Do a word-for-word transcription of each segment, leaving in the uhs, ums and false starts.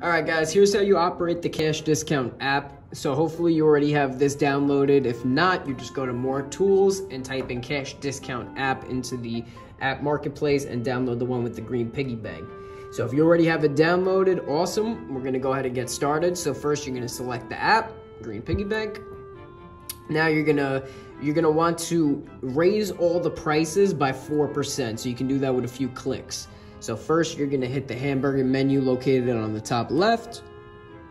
Alright guys, here's how you operate the Cash Discount app. So hopefully you already have this downloaded. If not, you just go to more tools and type in Cash Discount app into the app marketplace and download the one with the green piggy bank. So if you already have it downloaded, awesome. We're gonna go ahead and get started. So first you're gonna select the app, green piggy bank. Now you're gonna you're gonna want to raise all the prices by four percent. So you can do that with a few clicks. So first, you're gonna hit the hamburger menu located on the top left.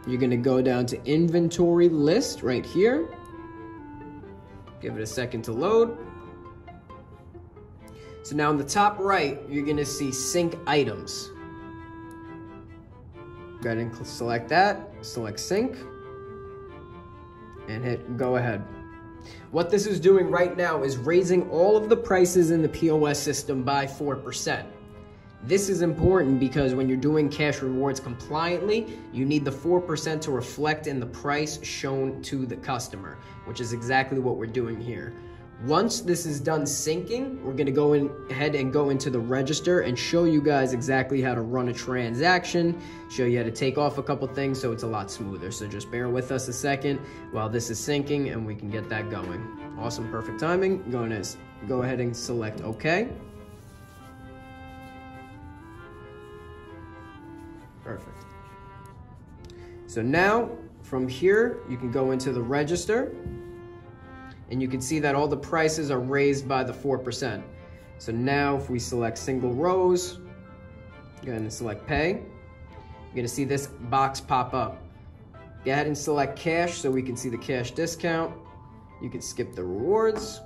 You're gonna go down to inventory list right here. Give it a second to load. So now on the top right, you're gonna see sync items. Go ahead and select that, select sync, and hit go ahead. What this is doing right now is raising all of the prices in the P O S system by four percent. This is important because when you're doing cash rewards compliantly, you need the four percent to reflect in the price shown to the customer, which is exactly what we're doing here. Once this is done syncing, we're gonna go in, ahead and go into the register and show you guys exactly how to run a transaction, show you how to take off a couple things so it's a lot smoother. So just bear with us a second while this is syncing and we can get that going. Awesome, perfect timing. Going to go ahead and select okay. Perfect. So now from here, you can go into the register and you can see that all the prices are raised by the four percent. So now if we select single rows, go ahead and select pay, you're gonna see this box pop up. Go ahead and select cash so we can see the cash discount. You can skip the rewards.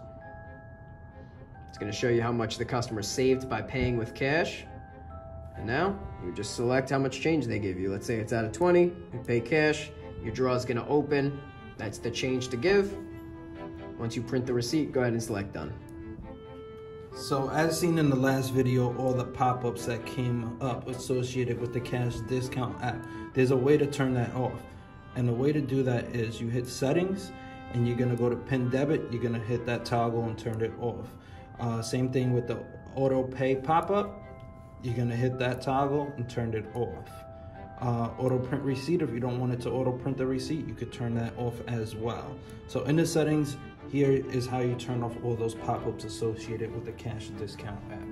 It's gonna show you how much the customer saved by paying with cash. And now you just select how much change they give you. Let's say it's out of twenty, you pay cash, your draw is gonna open. That's the change to give. Once you print the receipt, go ahead and select done. So as seen in the last video, all the pop-ups that came up associated with the cash discount app, there's a way to turn that off. And the way to do that is you hit settings and you're gonna go to pin debit, you're gonna hit that toggle and turn it off. Uh, same thing with the auto pay pop-up. You're gonna hit that toggle and turn it off. Uh, auto print receipt, if you don't want it to auto print the receipt, you could turn that off as well. So in the settings, here is how you turn off all those pop-ups associated with the cash discount app.